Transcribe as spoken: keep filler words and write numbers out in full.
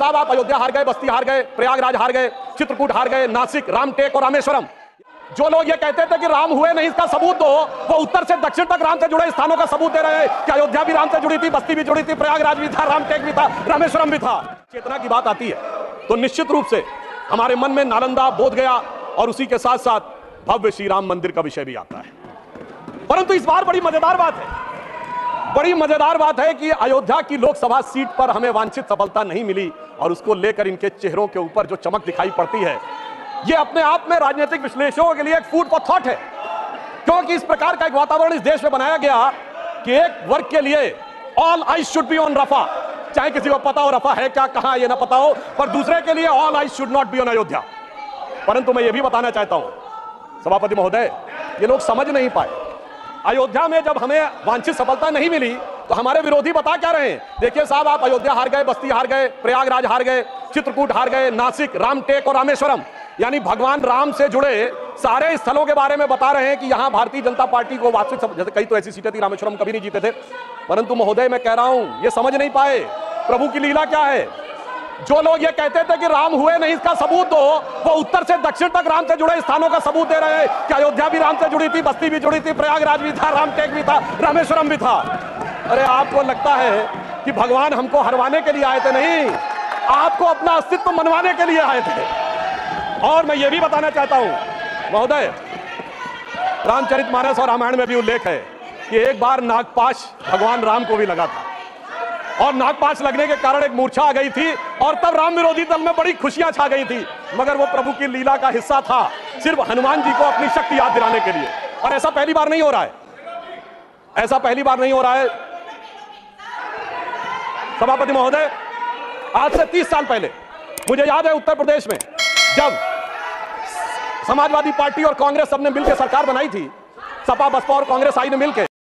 साहब आप अयोध्या हार गए, बस्ती हार गए, प्रयागराज हार गए, चित्रकूट हार गए, नासिक, रामटेक और रामेश्वरम। जो लोग ये कहते थे कि राम हुए नहीं, इसका सबूत दो, वो उत्तर से दक्षिण तक राम से जुड़े स्थानों का सबूत दे रहे हैं कि अयोध्या भी राम से जुड़ी थी, बस्ती भी जुड़ी थी, प्रयागराज भी था, रामटेक भी था, रामेश्वरम भी था। चेतना की बात आती है तो निश्चित रूप से हमारे मन में नालंदा, बोधगया और उसी के साथ साथ भव्य श्री राम मंदिर का विषय भी आता है। परंतु इस बार बड़ी मजेदार बात है, बड़ी मजेदार बात है कि अयोध्या की लोकसभा सीट पर हमें वांछित सफलता नहीं मिली और उसको लेकर इनके चेहरों के ऊपर जो चमक दिखाई पड़ती है, ये अपने आप में राजनीतिक विश्लेषकों के लिए एक फूड फॉर थॉट है, क्योंकि इस प्रकार का एक वातावरण इस देश में बनाया गया कि एक वर्ग के लिए all eyes should be on Rafah, चाहे किसी को पता हो रफा है क्या, कहां ये ना पता हो, पर दूसरे के लिए all eyes should not be on Ayodhya. परंतु मैं ये भी बताना चाहता हूं सभापति महोदय, ये लोग समझ नहीं पाए, अयोध्या में जब हमें वांछित सफलता नहीं मिली तो हमारे विरोधी बता क्या रहे हैं, देखिए साहब आप अयोध्या हार गए, बस्ती हार गए, प्रयागराज हार गए, चित्रकूट हार गए, नासिक, रामटेक और रामेश्वरम, यानी भगवान राम से जुड़े सारे स्थलों के बारे में बता रहे हैं कि यहां भारतीय जनता पार्टी को वास्तविक सब... जैसे कई तो ऐसी सीटें थी, रामेश्वरम कभी नहीं जीते थे, परंतु महोदय मैं कह रहा हूं ये समझ नहीं पाए प्रभु की लीला क्या है। जो लोग ये कहते थे कि राम हुए नहीं, इसका सबूत दो, वो उत्तर से दक्षिण तक राम से जुड़े स्थानों का सबूत दे रहे हैं कि अयोध्या भी राम से जुड़ी थी, बस्ती भी जुड़ी थी, प्रयागराज भी था, रामटेक भी था, रामेश्वरम भी था। अरे आपको लगता है कि भगवान हमको हरवाने के लिए आए थे? नहीं, आपको अपना अस्तित्व मनवाने के लिए आए थे। और मैं ये भी बताना चाहता हूं महोदय, रामचरितमानस और रामायण में भी उल्लेख है कि एक बार नागपाश भगवान राम को भी लगा था और नागपाश लगने के कारण एक मूर्छा आ गई थी और तब राम विरोधी दल में बड़ी खुशियां छा गई थी, मगर वो प्रभु की लीला का हिस्सा था, सिर्फ हनुमान जी को अपनी शक्ति याद दिलाने के लिए। और ऐसा पहली बार नहीं हो रहा है, ऐसा पहली बार नहीं हो रहा है सभापति महोदय। आज से तीस साल पहले मुझे याद है उत्तर प्रदेश में जब समाजवादी पार्टी और कांग्रेस सबने मिलकर सरकार बनाई थी, सपा, बसपा और कांग्रेस आई ने मिलकर,